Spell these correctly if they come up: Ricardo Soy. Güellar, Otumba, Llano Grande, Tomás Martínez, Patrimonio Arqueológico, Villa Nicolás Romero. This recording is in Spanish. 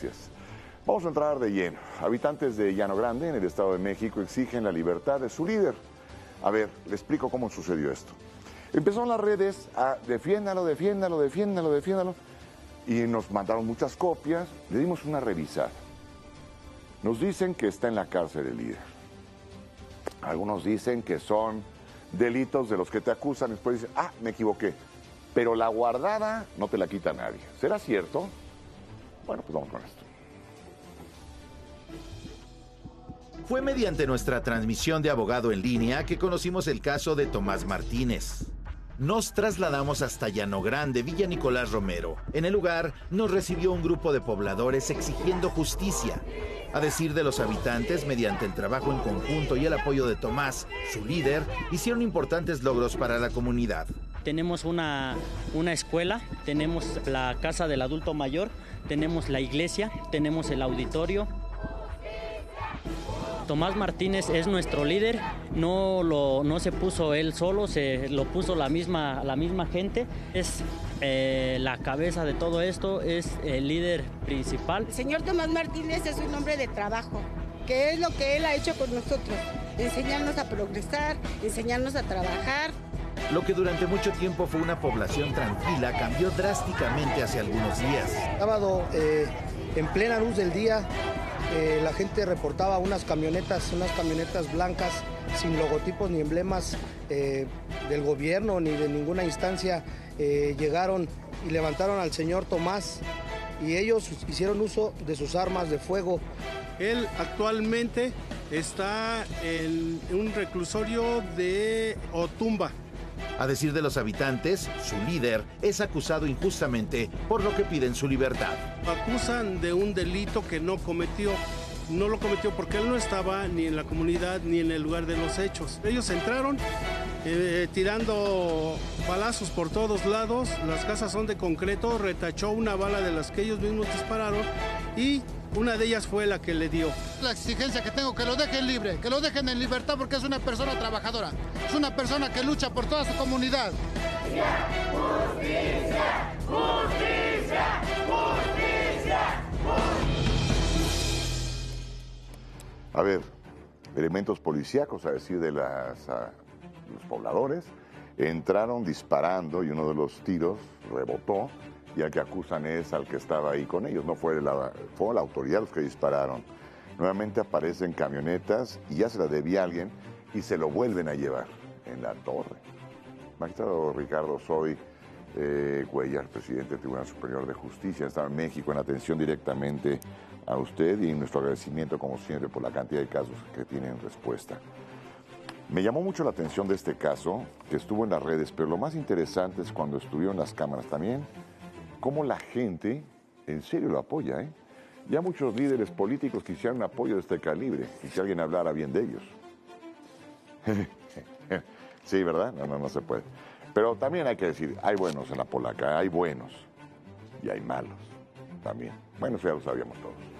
Gracias. Vamos a entrar de lleno. Habitantes de Llano Grande, en el Estado de México, exigen la libertad de su líder. A ver, le explico cómo sucedió esto. Empezó en las redes a defiéndalo, y nos mandaron muchas copias, le dimos una revisada. Nos dicen que está en la cárcel el líder. Algunos dicen que son delitos de los que te acusan, después dicen, ah, me equivoqué, pero la guardada no te la quita nadie. ¿Será cierto? Bueno, pues vamos con esto. Fue mediante nuestra transmisión de Abogado en Línea que conocimos el caso de Tomás Martínez. Nos trasladamos hasta Llano Grande, Villa Nicolás Romero. En el lugar nos recibió un grupo de pobladores exigiendo justicia. A decir de los habitantes, mediante el trabajo en conjunto y el apoyo de Tomás, su líder, hicieron importantes logros para la comunidad. Tenemos una escuela, tenemos la casa del adulto mayor, tenemos la iglesia, tenemos el auditorio. Tomás Martínez es nuestro líder, no se puso él solo, se lo puso la misma gente. Es la cabeza de todo esto, es el líder principal. El señor Tomás Martínez es un hombre de trabajo, que es lo que él ha hecho con nosotros, enseñarnos a progresar, enseñarnos a trabajar. Lo que durante mucho tiempo fue una población tranquila cambió drásticamente hace algunos días. Sábado, en plena luz del día, la gente reportaba unas camionetas blancas sin logotipos ni emblemas del gobierno ni de ninguna instancia. Llegaron y levantaron al señor Tomás y ellos hicieron uso de sus armas de fuego. Él actualmente está en un reclusorio de Otumba. A decir de los habitantes, su líder es acusado injustamente, por lo que piden su libertad. Acusan de un delito que no lo cometió porque él no estaba ni en la comunidad ni en el lugar de los hechos. Ellos entraron tirando balazos por todos lados, las casas son de concreto, retachó una bala de las que ellos mismos dispararon y una de ellas fue la que le dio. La exigencia que tengo, que lo dejen libre, que lo dejen en libertad porque es una persona trabajadora, es una persona que lucha por toda su comunidad. ¡Justicia! ¡Justicia! ¡Justicia! ¡Justicia! A ver, elementos policíacos, a decir de los pobladores, entraron disparando y uno de los tiros rebotó. Y al que acusan es al que estaba ahí con ellos, no fue fue la autoridad los que dispararon. Nuevamente aparecen camionetas y ya se la debía a alguien y se lo vuelven a llevar en la torre. Magistrado Ricardo Soy, Güellar, presidente del Tribunal Superior de Justicia del Estado de México, en atención directamente a usted y nuestro agradecimiento como siempre por la cantidad de casos que tienen respuesta. Me llamó mucho la atención de este caso que estuvo en las redes, pero lo más interesante es cuando estuvieron las cámaras también. Cómo la gente en serio lo apoya, ¿eh? Ya muchos líderes políticos quisieran un apoyo de este calibre y que alguien hablara bien de ellos. Sí, ¿verdad? No se puede. Pero también hay que decir, hay buenos en la polaca, hay buenos y hay malos también. Bueno, eso ya lo sabíamos todos.